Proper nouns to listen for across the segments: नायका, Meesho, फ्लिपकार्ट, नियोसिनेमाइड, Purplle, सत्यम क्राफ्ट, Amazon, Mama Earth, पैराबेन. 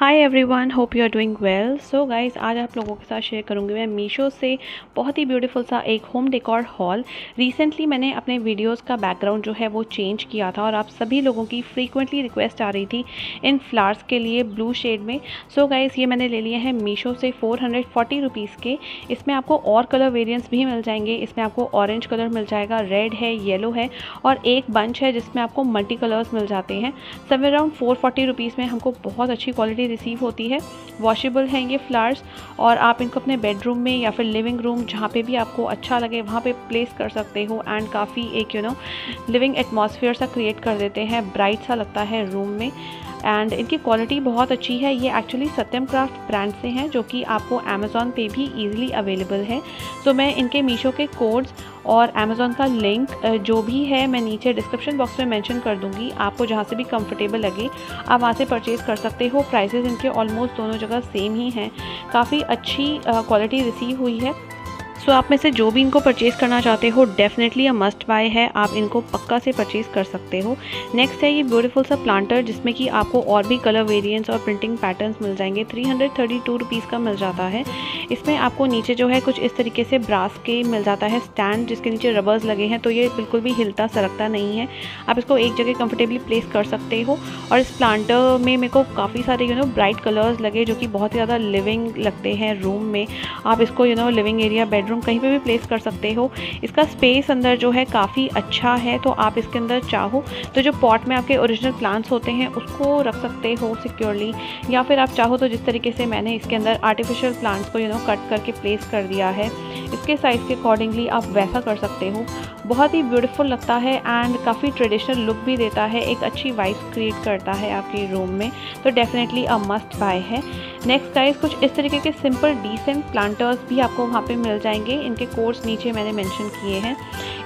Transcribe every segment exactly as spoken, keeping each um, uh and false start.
Hi everyone, hope you are doing well. So guys, आज आप लोगों के साथ शेयर करूंगी मैं मीशो से बहुत ही ब्यूटीफुल सा एक होम डेकोर हॉल। रिसेंटली मैंने अपने वीडियोस का बैकग्राउंड जो है वो चेंज किया था और आप सभी लोगों की फ्रीक्वेंटली रिक्वेस्ट आ रही थी इन फ्लावर्स के लिए ब्लू शेड में। सो so गाइस, ये मैंने ले लिए हैं मीशो से फोर हंड्रेड फोर्टी रुपीज़ के। इसमें आपको और कलर वेरियंट्स भी मिल जाएंगे। इसमें आपको ऑरेंज कलर मिल जाएगा, रेड है, येलो है और एक बंच है जिसमें आपको मल्टी कलर्स मिल जाते हैं। सब अराउंड फोर फोर्टी रुपीज़ में हमको बहुत अच्छी क्वालिटी रिसीव होती है। वॉशेबल हैं ये फ्लावर्स और आप इनको अपने बेडरूम में या फिर लिविंग रूम, जहाँ पे भी आपको अच्छा लगे वहाँ पे प्लेस कर सकते हो। एंड काफ़ी एक यू नो लिविंग एटमॉस्फेयर सा क्रिएट कर देते हैं, ब्राइट सा लगता है रूम में। एंड इनकी क्वालिटी बहुत अच्छी है। ये एक्चुअली सत्यम क्राफ्ट ब्रांड से हैं जो कि आपको अमेज़ॉन पे भी ईजिली अवेलेबल है। तो मैं इनके मीशो के कोड्स और अमेज़ॉन का लिंक जो भी है मैं नीचे डिस्क्रिप्शन बॉक्स में मेंशन कर दूंगी। आपको जहाँ से भी कंफर्टेबल लगे आप वहाँ से परचेज़ कर सकते हो। प्राइसेस इनके ऑलमोस्ट दोनों जगह सेम ही हैं। काफ़ी अच्छी क्वालिटी रिसीव हुई है। सो so, आप में से जो भी इनको परचेज़ करना चाहते हो डेफिनेटली अ मस्ट बाय है। आप इनको पक्का से परचेज़ कर सकते हो। नेक्स्ट है ये ब्यूटीफुल सा प्लांटर जिसमें कि आपको और भी कलर वेरिएंट्स और प्रिंटिंग पैटर्न्स मिल जाएंगे। Three hundred thirty two rupees का मिल जाता है। इसमें आपको नीचे जो है कुछ इस तरीके से ब्रास के मिल जाता है स्टैंड जिसके नीचे रबर्स लगे हैं, तो ये बिल्कुल भी हिलता सरकता नहीं है। आप इसको एक जगह कंफर्टेबली प्लेस कर सकते हो। और इस प्लांटर में मेरे को काफ़ी सारे यू नो ब्राइट कलर्स लगे जो कि बहुत ही ज़्यादा लिविंग लगते हैं रूम में। आप इसको you know living area, bedroom, कहीं पे भी प्लेस कर सकते हो। इसका स्पेस अंदर जो है काफ़ी अच्छा है, तो आप इसके अंदर चाहो तो जो पॉट में आपके ओरिजिनल प्लांट्स होते हैं उसको रख सकते हो सिक्योरली, या फिर आप चाहो तो जिस तरीके से मैंने इसके अंदर आर्टिफिशियल प्लांट्स को यू नो कट करके प्लेस कर दिया है, इसके साइज़ के अकॉर्डिंगली आप वैसा कर सकते हो। बहुत ही ब्यूटीफुल लगता है एंड काफ़ी ट्रेडिशनल लुक भी देता है, एक अच्छी वाइब क्रिएट करता है आपके रूम में। तो डेफिनेटली अ मस्ट बाय है। नेक्स्ट गाइस, कुछ इस तरीके के सिंपल डिसेंट प्लांटर्स भी आपको वहाँ पे मिल जाएंगे। इनके कोड्स नीचे मैंने मेंशन किए हैं।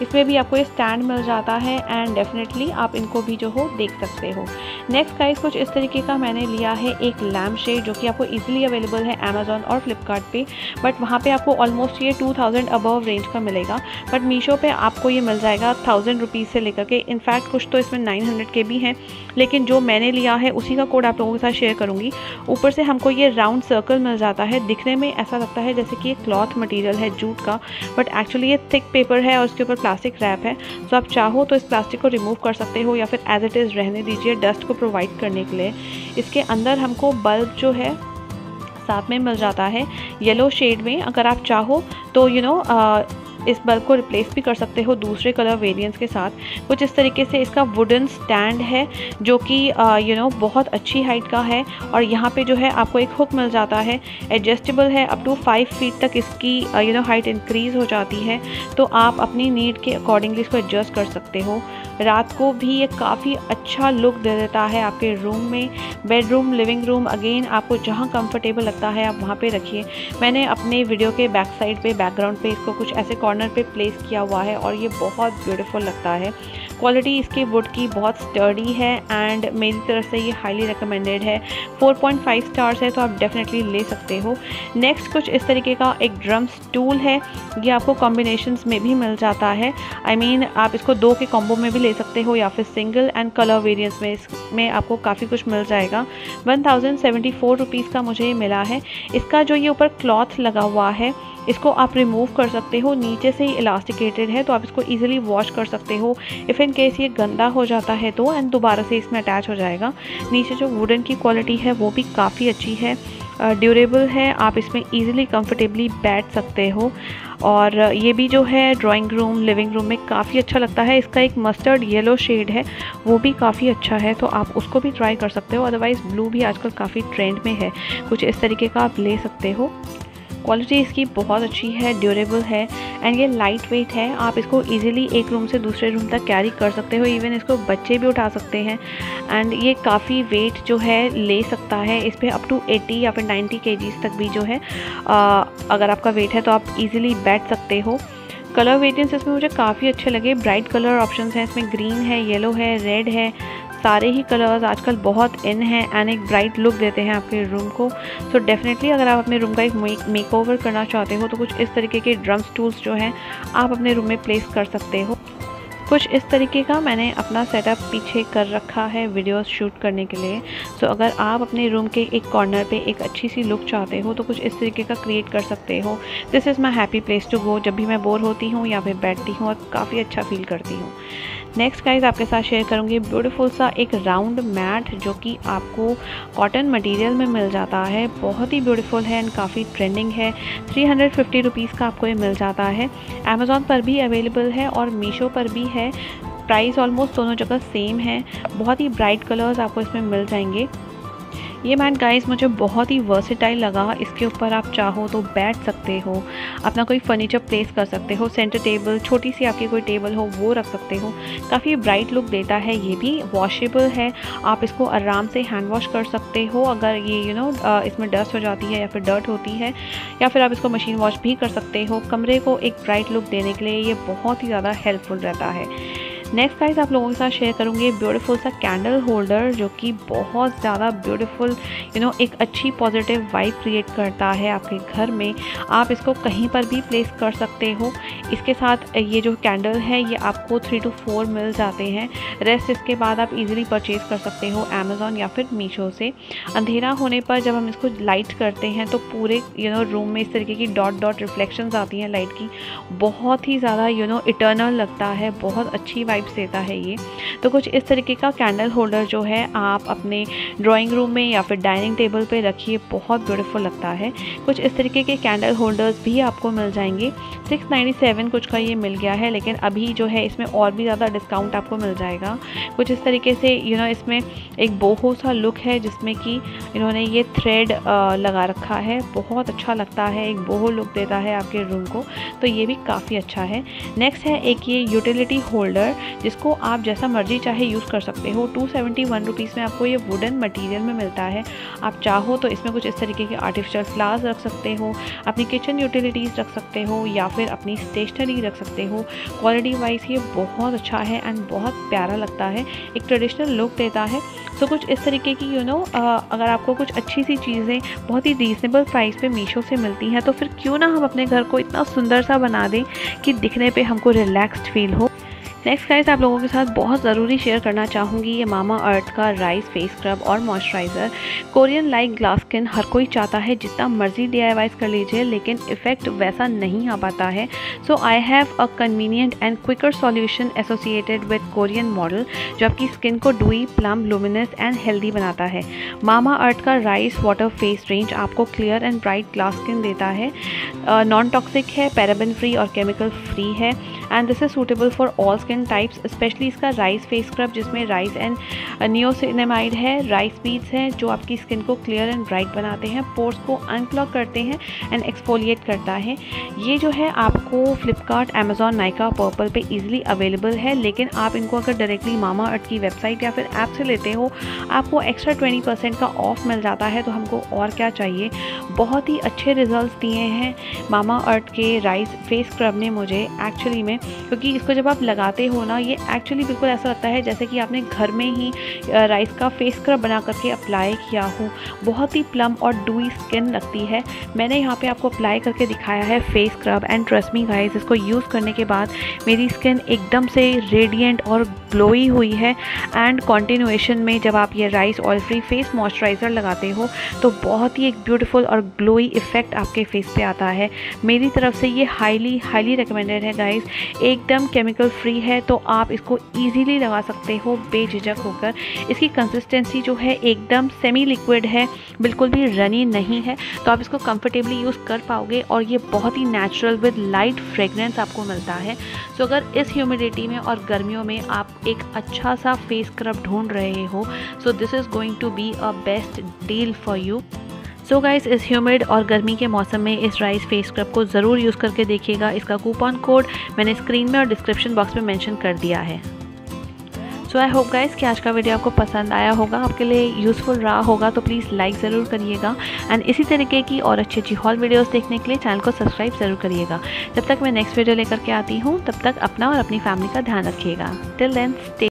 इसमें भी आपको ये स्टैंड मिल जाता है एंड डेफिनेटली आप इनको भी जो हो देख सकते हो। नेक्स्ट गाइस, कुछ इस तरीके का मैंने लिया है एक लैम्प शेड जो कि आपको ईजिली अवेलेबल है अमेज़ॉन और फ्लिपकार्ट पे, बट वहाँ पे आपको ऑलमोस्ट ये टू थाउजेंड अबव रेंज का मिलेगा। बट मीशो पे आपको ये मिल जाएगा थाउजेंड रुपीज़ से लेकर के, इनफैक्ट कुछ तो इसमें नाइन हंड्रेड के भी हैं, लेकिन जो मैंने लिया है उसी का कोड आप लोगों के साथ शेयर करूँगी। ऊपर से हमको ये राउंड सर्कल मिल जाता है, दिखने में ऐसा लगता है जैसे कि ये क्लॉथ मटेरियल है जूट का, बट एक्चुअली ये थिक पेपर है और उसके ऊपर प्लास्टिक रैप है। सो so, आप चाहो तो इस प्लास्टिक को रिमूव कर सकते हो या फिर एज इट इज़ रहने दीजिए डस्ट को प्रोवाइड करने के लिए। इसके अंदर हमको बल्ब जो है साथ में मिल जाता है येलो शेड में। अगर आप चाहो तो यू you नो know, इस बल्ब को रिप्लेस भी कर सकते हो दूसरे कलर वेरिएंट्स के साथ। कुछ इस तरीके से इसका वुडन स्टैंड है जो कि यू नो बहुत अच्छी हाइट का है और यहाँ पे जो है आपको एक हुक मिल जाता है, एडजस्टेबल है। अप टू फाइव फीट तक इसकी यू नो हाइट इंक्रीज़ हो जाती है, तो आप अपनी नीड के अकॉर्डिंगली इसको एडजस्ट कर सकते हो। रात को भी ये काफ़ी अच्छा लुक दे देता है आपके रूम में। बेडरूम, लिविंग रूम, अगेन आपको जहाँ कंफर्टेबल लगता है आप वहाँ पे रखिए। मैंने अपने वीडियो के बैक साइड पे, बैकग्राउंड पे इसको कुछ ऐसे कॉर्नर पे प्लेस किया हुआ है और ये बहुत ब्यूटीफुल लगता है। क्वालिटी इसके वुड की बहुत स्टर्डी है एंड मेरी तरफ से ये हाईली रिकमेंडेड है। फोर पॉइंट फाइव स्टार्स है, तो आप डेफिनेटली ले सकते हो। नेक्स्ट कुछ इस तरीके का एक ड्रम स्टूल है। ये आपको कॉम्बिनेशंस में भी मिल जाता है। आई I मीन mean, आप इसको दो के कॉम्बो में भी ले सकते हो या फिर सिंगल, एंड कलर वेरिएंट्स में इसमें आपको काफ़ी कुछ मिल जाएगा। One thousand seventy four rupees का मुझे मिला है। इसका जो ये ऊपर क्लॉथ लगा हुआ है इसको आप रिमूव कर सकते हो, नीचे से ही इलास्टिकेटेड है तो आप इसको ईजिली वॉश कर सकते हो इफ़ इन केस ये गंदा हो जाता है तो, एंड दोबारा से इसमें अटैच हो जाएगा। नीचे जो वुडन की क्वालिटी है वो भी काफ़ी अच्छी है, ड्यूरेबल है, आप इसमें ईजिली कंफर्टेबली बैठ सकते हो। और ये भी जो है ड्राइंग रूम, लिविंग रूम में काफ़ी अच्छा लगता है। इसका एक मस्टर्ड येलो शेड है वो भी काफ़ी अच्छा है, तो आप उसको भी ट्राई कर सकते हो। अदरवाइज़ ब्लू भी आजकल काफ़ी ट्रेंड में है, कुछ इस तरीके का आप ले सकते हो। क्वालिटी इसकी बहुत अच्छी है, ड्यूरेबल है एंड ये लाइट वेट है। आप इसको इजीली एक रूम से दूसरे रूम तक कैरी कर सकते हो, इवन इसको बच्चे भी उठा सकते हैं एंड ये काफ़ी वेट जो है ले सकता है। इस पर अप टू एटी या फिर नाइन्टी केजीज़ तक भी जो है आ, अगर आपका वेट है तो आप इजीली बैठ सकते हो। कलर वेरिएंट्स इसमें मुझे काफ़ी अच्छे लगे, ब्राइट कलर ऑप्शंस हैं इसमें, ग्रीन है, येलो है, रेड है। सारे ही कलर्स आजकल बहुत इन हैं एंड एक ब्राइट लुक देते हैं आपके रूम को। सो so डेफिनेटली अगर आप अपने रूम का एक मेक ओवर करना चाहते हो तो कुछ इस तरीके के ड्रम स्टूल्स जो हैं आप अपने रूम में प्लेस कर सकते हो। कुछ इस तरीके का मैंने अपना सेटअप पीछे कर रखा है वीडियोस शूट करने के लिए। सो अगर आप अपने रूम के एक कॉर्नर पे एक अच्छी सी लुक चाहते हो तो कुछ इस तरीके का क्रिएट कर सकते हो। This is my happy place to go. जब भी मैं बोर होती हूँ यहाँ पे बैठती हूँ और काफ़ी अच्छा फील करती हूँ। नेक्स्ट गाइस आपके साथ शेयर करूँगी ब्यूटीफुल सा एक राउंड मैट जो कि आपको कॉटन मटेरियल में मिल जाता है। बहुत ही ब्यूटीफुल है एंड काफ़ी ट्रेंडिंग है। थ्री हंड्रेड फिफ्टी रुपीज़ का आपको ये मिल जाता है। अमेज़ॉन पर भी अवेलेबल है और मीशो पर भी है। प्राइस ऑलमोस्ट दोनों जगह सेम है। बहुत ही ब्राइट कलर्स आपको इसमें मिल जाएंगे। ये मैट गाइस मुझे बहुत ही वर्सेटाइल लगा। इसके ऊपर आप चाहो तो बैठ सकते हो, अपना कोई फर्नीचर प्लेस कर सकते हो, सेंटर टेबल, छोटी सी आपकी कोई टेबल हो वो रख सकते हो। काफ़ी ब्राइट लुक देता है। ये भी वॉशेबल है, आप इसको आराम से हैंड वॉश कर सकते हो। अगर ये यू you नो know, इसमें डस्ट हो जाती है या फिर डर्ट होती है, या फिर आप इसको मशीन वॉश भी कर सकते हो। कमरे को एक ब्राइट लुक देने के लिए ये बहुत ही ज़्यादा हेल्पफुल रहता है। नेक्स्ट गाइस आप लोगों के साथ शेयर करूँगी ब्यूटीफुल सा कैंडल होल्डर जो कि बहुत ज़्यादा ब्यूटीफुल यू नो एक अच्छी पॉजिटिव वाइब क्रिएट करता है आपके घर में। आप इसको कहीं पर भी प्लेस कर सकते हो। इसके साथ ये जो कैंडल है ये आपको थ्री टू फोर मिल जाते हैं। रेस्ट इसके बाद आप इजीली परचेज कर सकते हो अमेज़ॉन या फिर मीशो से। अंधेरा होने पर जब हम इसको लाइट करते हैं तो पूरे यू नो रूम में इस तरीके की डॉट डॉट रिफ्लेक्शंस आती हैं लाइट की। बहुत ही ज़्यादा यू नो इटर्नल लगता है, बहुत अच्छी वाइब देता है ये। तो कुछ इस तरीके का कैंडल होल्डर जो है आप अपने ड्राइंग रूम में या फिर डाइनिंग टेबल पे रखिए, बहुत ब्यूटीफुल लगता है। कुछ इस तरीके के कैंडल होल्डर्स भी आपको मिल जाएंगे। सिक्स नाइन्टी सेवन कुछ का ये मिल गया है, लेकिन अभी जो है इसमें और भी ज़्यादा डिस्काउंट आपको मिल जाएगा। कुछ इस तरीके से यू नो इसमें एक बोहो सा लुक है जिसमें कि इन्होंने ये थ्रेड लगा रखा है। बहुत अच्छा लगता है, एक बोहो लुक देता है आपके रूम को, तो ये भी काफ़ी अच्छा है। नेक्स्ट है एक ये यूटिलिटी होल्डर जिसको आप जैसा मर्जी चाहे यूज़ कर सकते हो। टू सेवेंटी वन रुपीज़ में आपको ये वुडन मटेरियल में मिलता है। आप चाहो तो इसमें कुछ इस तरीके के आर्टिफिशियल फ्लावर्स रख सकते हो, अपनी किचन यूटिलिटीज़ रख सकते हो या फिर अपनी स्टेशनरी रख सकते हो। क्वालिटी वाइज ये बहुत अच्छा है एंड बहुत प्यारा लगता है, एक ट्रेडिशनल लुक देता है। तो कुछ इस तरीके की यू नो अगर आपको कुछ अच्छी सी चीज़ें बहुत ही रीज़नेबल प्राइस पे मीशो से मिलती हैं तो फिर क्यों ना हम अपने घर को इतना सुंदर सा बना दें कि दिखने पे हमको रिलैक्स्ड फील हो। नेक्स्ट गाइस आप लोगों के साथ बहुत ज़रूरी शेयर करना चाहूँगी ये मामा अर्थ का राइस फेस स्क्रब और moisturiser. Korean like glass skin हर कोई चाहता है, जितना मर्जी डीआईवाईज कर लीजिए लेकिन इफ़ेक्ट वैसा नहीं आ पाता है। So I have a convenient and quicker solution associated with Korean model जो आपकी स्किन को dewy, plump, luminous and healthy बनाता है। मामा अर्थ का राइस वाटर फेस रेंज आपको clear and bright glass skin देता है। नॉन टॉक्सिक है, पैराबेन फ्री और केमिकल फ्री है and this is suitable for all types. Specially इसका राइस फेस स्क्रब जिसमें राइस एंड नियोसिनेमाइड है, राइस बीड्स हैं जो आपकी स्किन को क्लियर एंड ब्राइट बनाते हैं, पोर्स को अनक्लॉग करते हैं एंड एक्सफोलिएट करता है। ये जो है आपको फ्लिपकार्ट, अमेज़ॉन, नायका, पर्पल पे इजीली अवेलेबल है, लेकिन आप इनको अगर डायरेक्टली मामा अर्थ की वेबसाइट या फिर ऐप से लेते हो आपको एक्स्ट्रा ट्वेंटी परसेंट का ऑफ मिल जाता है। तो हमको और क्या चाहिए। बहुत ही अच्छे रिजल्ट दिए हैं मामा अर्थ के राइस फेस स्क्रब ने मुझे एक्चुअली में, क्योंकि इसको जब आप लगाते हो ना ये एक्चुअली बिल्कुल ऐसा लगता है जैसे कि आपने घर में ही राइस का फेस स्क्रब बना करके अप्लाई किया हो। बहुत ही प्लम और डूई स्किन लगती है। मैंने यहाँ पे आपको अप्लाई करके दिखाया है face scrub and trust me guys इसको यूज़ करने के बाद मेरी स्किन एकदम से रेडिएंट और ग्लोई हुई है। एंड कॉन्टिन्यूएशन में जब आप ये rice oil free face moisturiser लगाते हो तो बहुत ही एक ब्यूटीफुल और ग्लोई इफेक्ट आपके फेस पे आता है। मेरी तरफ से ये हाईली हाईली रिकमेंडेड है गाइस, एकदम केमिकल फ्री है तो आप इसको इजीली लगा सकते हो बेझिझक होकर। इसकी कंसिस्टेंसी जो है एकदम सेमी लिक्विड है, बिल्कुल भी रनी नहीं है, तो आप इसको कंफर्टेबली यूज़ कर पाओगे और ये बहुत ही नेचुरल विद लाइट फ्रेगरेंस आपको मिलता है। सो तो अगर इस ह्यूमिडिटी में और गर्मियों में आप एक अच्छा सा फेस स्क्रब ढूंढ रहे हो so this is going to be a best deal for you. So guys इस ह्यूमिड और गर्मी के मौसम में इस राइस फेस स्क्रब को ज़रूर यूज़ करके देखिएगा। इसका कूपन कोड मैंने स्क्रीन में और डिस्क्रिप्शन बॉक्स में मेंशन कर दिया है। सो आई होप गाइस कि आज का वीडियो आपको पसंद आया होगा, आपके लिए यूज़फुल रहा होगा, तो प्लीज़ लाइक ज़रूर करिएगा एंड इसी तरीके की और अच्छी अच्छी हॉल वीडियोज़ देखने के लिए चैनल को सब्सक्राइब ज़रूर करिएगा। जब तक मैं नेक्स्ट वीडियो लेकर के आती हूँ तब तक अपना और अपनी फैमिली का ध्यान रखिएगा। Till then stay